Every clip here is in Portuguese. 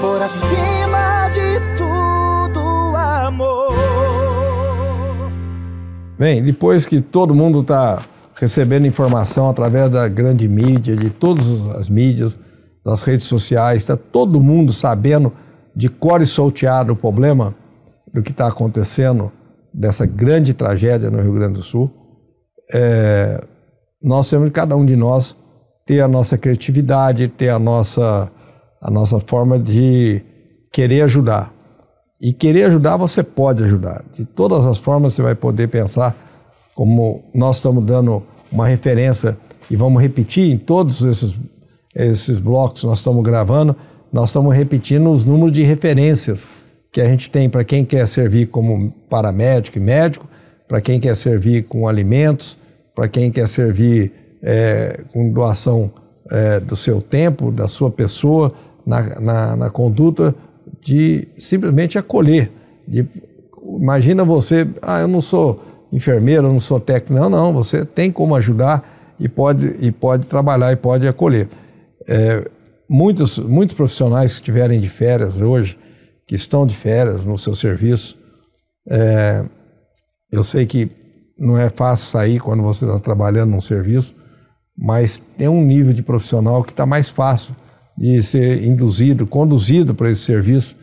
por acima de tudo, amor. Bem, depois que todo mundo está recebendo informação através da grande mídia, de todas as mídias, das redes sociais, está todo mundo sabendo de cor e salteado o problema do que está acontecendo, dessa grande tragédia no Rio Grande do Sul. Nós temos, cada um de nós, ter a nossa criatividade, ter a nossa forma de querer ajudar. E querer ajudar, você pode ajudar. De todas as formas, você vai poder pensar, como nós estamos dando uma referência e vamos repetir em todos esses blocos que nós estamos gravando, nós estamos repetindo os números de referências que a gente tem para quem quer servir como paramédico e médico, para quem quer servir com alimentos, para quem quer servir com doação do seu tempo, da sua pessoa, na conduta de simplesmente acolher. Imagina você, eu não sou enfermeiro, eu não sou técnico. Não, você tem como ajudar e pode trabalhar e pode acolher. Muitos profissionais que estiverem de férias hoje, que estão de férias no seu serviço, eu sei que não é fácil sair quando você está trabalhando num serviço, mas tem um nível de profissional que está mais fácil de ser induzido, conduzido para esse serviço.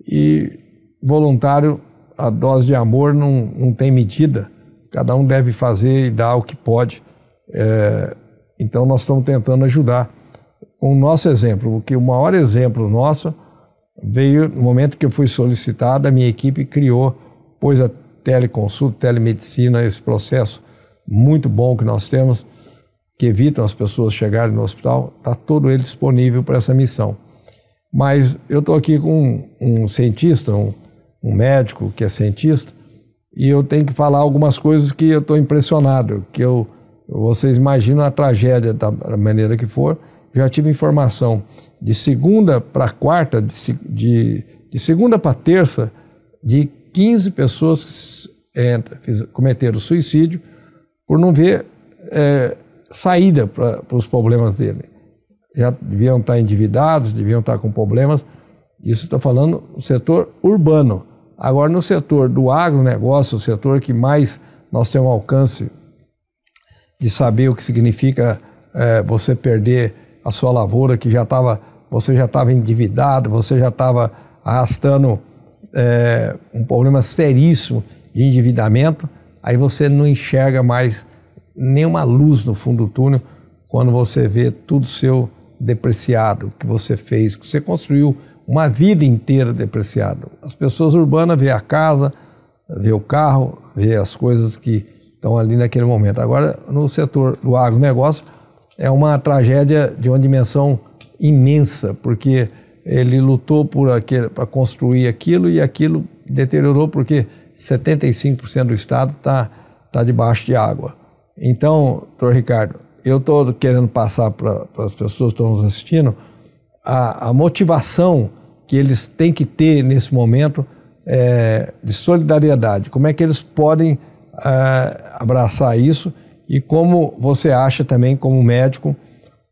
E voluntário, a dose de amor não tem medida, cada um deve fazer e dar o que pode. Então nós estamos tentando ajudar com o nosso exemplo, porque o maior exemplo nosso veio no momento que eu fui solicitado. A minha equipe criou, pôs a teleconsulta, telemedicina, esse processo muito bom que nós temos, que evita as pessoas chegarem no hospital. Está todo ele disponível para essa missão. Mas eu estou aqui com um cientista, um médico que é cientista, e eu tenho que falar algumas coisas que eu estou impressionado, que vocês imaginam a tragédia da maneira que for. Já tive informação de segunda para quarta, de segunda para terça, de 15 pessoas que cometeram suicídio por não ver saída para os problemas dele. Já deviam estar endividados, deviam estar com problemas. Isso estou falando no setor urbano. Agora, no setor do agronegócio, o setor que mais nós temos alcance de saber o que significa você perder a sua lavoura, que você já estava endividado, você já estava arrastando um problema seríssimo de endividamento. Aí você não enxerga mais nenhuma luz no fundo do túnel quando você vê tudo seu depreciado, que você fez, que você construiu uma vida inteira depreciado. As pessoas urbanas vê a casa, vê o carro, vê as coisas que estão ali naquele momento. Agora, no setor do agronegócio, é uma tragédia de uma dimensão imensa, porque ele lutou para construir aquilo, e aquilo deteriorou, porque 75% do estado está debaixo de água. Então, doutor Ricardo, eu estou querendo passar para as pessoas que estão nos assistindo a motivação que eles têm que ter nesse momento de solidariedade. Como é que eles podem abraçar isso? E como você acha também, como médico,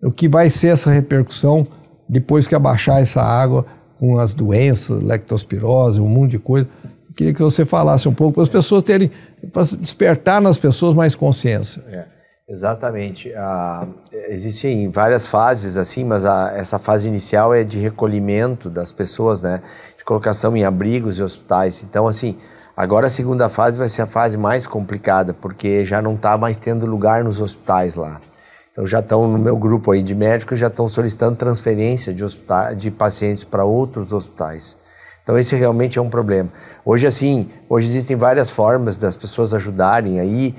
o que vai ser essa repercussão depois que abaixar essa água, com as doenças, lectospirose, um monte de coisa? Eu queria que você falasse um pouco para as pessoas terem, para despertar nas pessoas mais consciência. Exatamente. Existem várias fases, assim, mas essa fase inicial é de recolhimento das pessoas, né? De colocação em abrigos e hospitais. Então, assim, agora a segunda fase vai ser a fase mais complicada, porque já não está mais tendo lugar nos hospitais lá. Então já estão, no meu grupo aí de médicos, já estão solicitando transferência de pacientes para outros hospitais. Então esse realmente é um problema. Hoje, assim, hoje existem várias formas das pessoas ajudarem aí.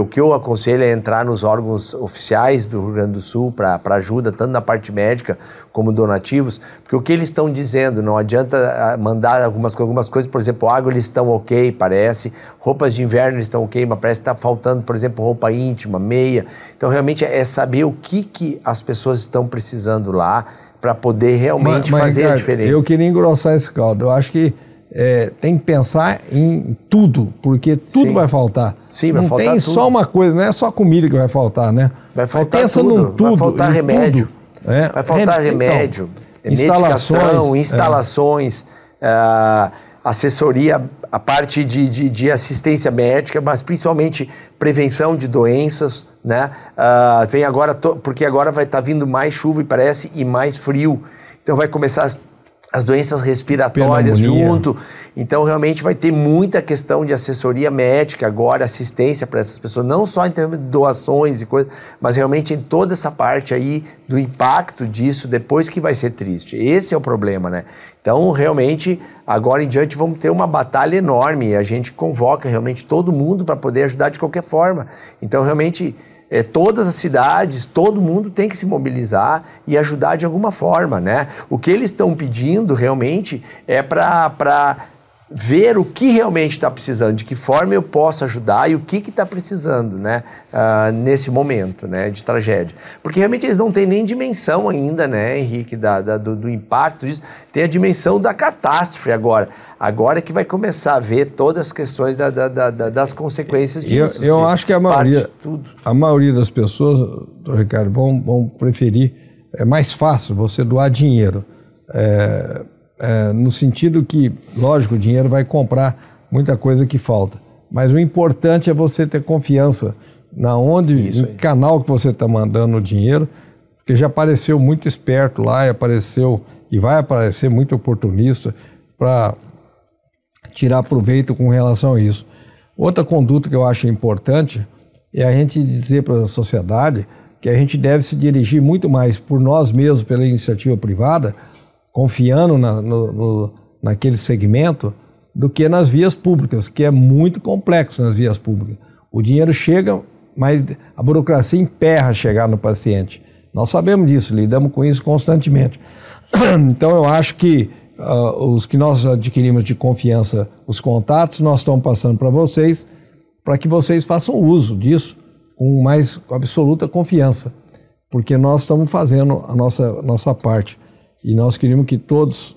O que eu aconselho é entrar nos órgãos oficiais do Rio Grande do Sul para ajuda, tanto na parte médica como donativos, porque o que eles estão dizendo, não adianta mandar algumas coisas, por exemplo, água eles estão ok, parece, roupas de inverno eles estão ok, mas parece que está faltando, por exemplo, roupa íntima, meia. Então realmente é saber o que as pessoas estão precisando lá para poder realmente fazer, Ricardo, a diferença. Eu queria engrossar esse caldo. Eu acho que tem que pensar em tudo, porque tudo vai faltar. Sim, vai faltar tudo. Não tem só uma coisa, não é só comida que vai faltar, né? Vai faltar tudo. Vai faltar remédio. Vai faltar remédio. medicação, instalações, assessoria, a parte de assistência médica, mas principalmente prevenção de doenças, né? Vem agora, porque agora vai estar vindo mais chuva e parece, e mais frio. Então vai começar as doenças respiratórias junto. Então, realmente vai ter muita questão de assessoria médica agora, assistência para essas pessoas, não só em termos de doações e coisas, mas realmente em toda essa parte aí do impacto disso depois, que vai ser triste. Esse é o problema, né? Então, realmente, agora em diante vamos ter uma batalha enorme. A gente convoca realmente todo mundo para poder ajudar de qualquer forma. Então, realmente, todas as cidades, todo mundo tem que se mobilizar e ajudar de alguma forma, né? O que eles estão pedindo realmente é para ver o que realmente está precisando, de que forma eu posso ajudar e o que está precisando, né? Nesse momento, né, de tragédia. Porque realmente eles não têm nem dimensão ainda, né, Henrique, do impacto disso. Tem a dimensão da catástrofe agora. Agora é que vai começar a ver todas as questões das consequências disso. Eu acho que a maioria das pessoas, Ricardo, vão preferir... É mais fácil você doar dinheiro. No sentido que, lógico, o dinheiro vai comprar muita coisa que falta, mas o importante é você ter confiança no canal que você está mandando o dinheiro, porque já apareceu muito esperto lá, apareceu e vai aparecer muito oportunista para tirar proveito com relação a isso. Outra conduta que eu acho importante é a gente dizer para a sociedade que a gente deve se dirigir muito mais por nós mesmos, pela iniciativa privada, confiando naquele segmento, do que nas vias públicas, que é muito complexo nas vias públicas. O dinheiro chega, mas a burocracia emperra chegar no paciente. Nós sabemos disso, lidamos com isso constantemente. Então eu acho que os que nós adquirimos de confiança, os contatos, nós estamos passando para vocês, para que vocês façam uso disso com absoluta confiança, porque nós estamos fazendo a nossa parte. E nós queríamos que todos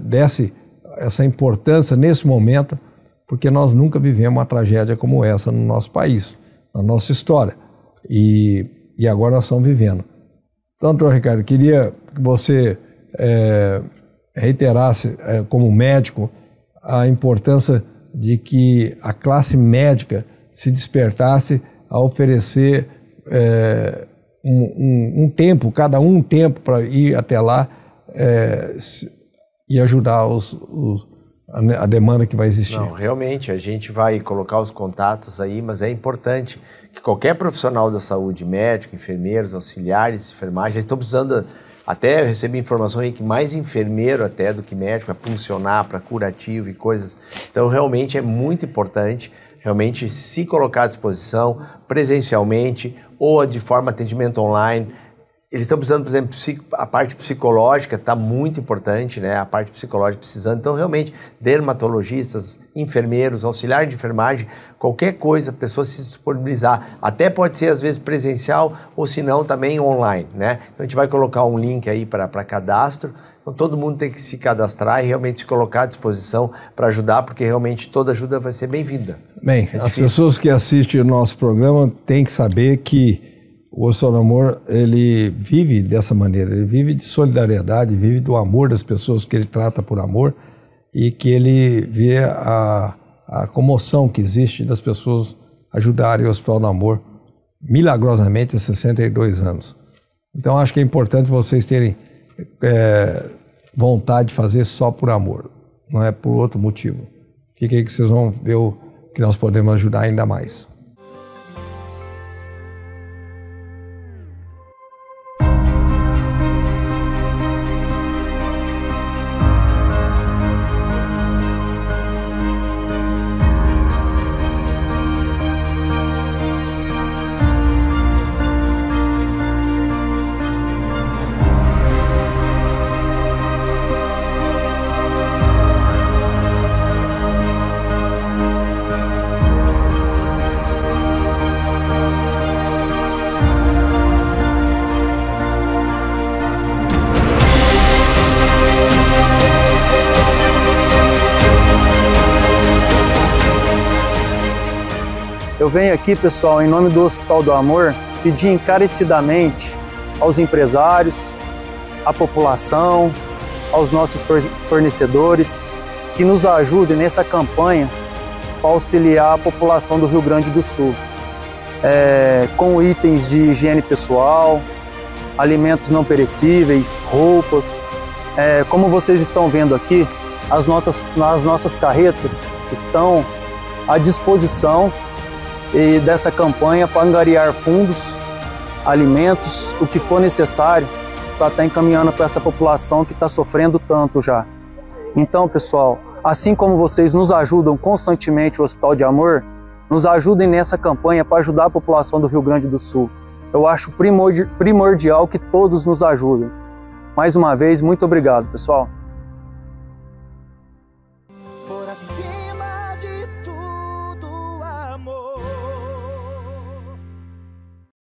desse essa importância nesse momento, porque nós nunca vivemos uma tragédia como essa no nosso país, na nossa história. E agora nós estamos vivendo. Então, doutor Ricardo, queria que você reiterasse, como médico, a importância de que a classe médica se despertasse a oferecer... um tempo, cada um tempo, para ir até lá e ajudar a demanda que vai existir. Não, realmente, a gente vai colocar os contatos aí, mas é importante que qualquer profissional da saúde, médico, enfermeiros, auxiliares, enfermagem, eles estão precisando, até receber informação aí que mais enfermeiro até do que médico, para funcionar, para curativo e coisas. Então, realmente, é muito importante realmente se colocar à disposição presencialmente ou de forma atendimento online. Eles estão precisando, por exemplo, a parte psicológica está muito importante, né? A parte psicológica precisando. Então, realmente, dermatologistas, enfermeiros, auxiliares de enfermagem, qualquer coisa, a pessoa se disponibilizar. Até pode ser, às vezes, presencial ou, se não, também online, né? Então, a gente vai colocar um link aí para cadastro. Então, todo mundo tem que se cadastrar e realmente se colocar à disposição para ajudar, porque realmente toda ajuda vai ser bem-vinda. Bem, as pessoas que assistem o nosso programa têm que saber que o Hospital do Amor, ele vive dessa maneira, ele vive de solidariedade, vive do amor das pessoas que ele trata por amor, e que ele vê a comoção que existe das pessoas ajudarem o Hospital do Amor milagrosamente há 62 anos. Então acho que é importante vocês terem vontade de fazer só por amor, não é por outro motivo. Fica aí que vocês vão ver o que nós podemos ajudar ainda mais. Eu venho aqui, pessoal, em nome do Hospital do Amor, pedir encarecidamente aos empresários, à população, aos nossos fornecedores, que nos ajudem nessa campanha para auxiliar a população do Rio Grande do Sul, com itens de higiene pessoal, alimentos não perecíveis, roupas. Como vocês estão vendo aqui, as nossas carretas estão à disposição dessa campanha para angariar fundos, alimentos, o que for necessário para estar encaminhando para essa população que está sofrendo tanto já. Então, pessoal, assim como vocês nos ajudam constantemente o Hospital do Amor, nos ajudem nessa campanha para ajudar a população do Rio Grande do Sul. Eu acho primordial que todos nos ajudem. Mais uma vez, muito obrigado, pessoal.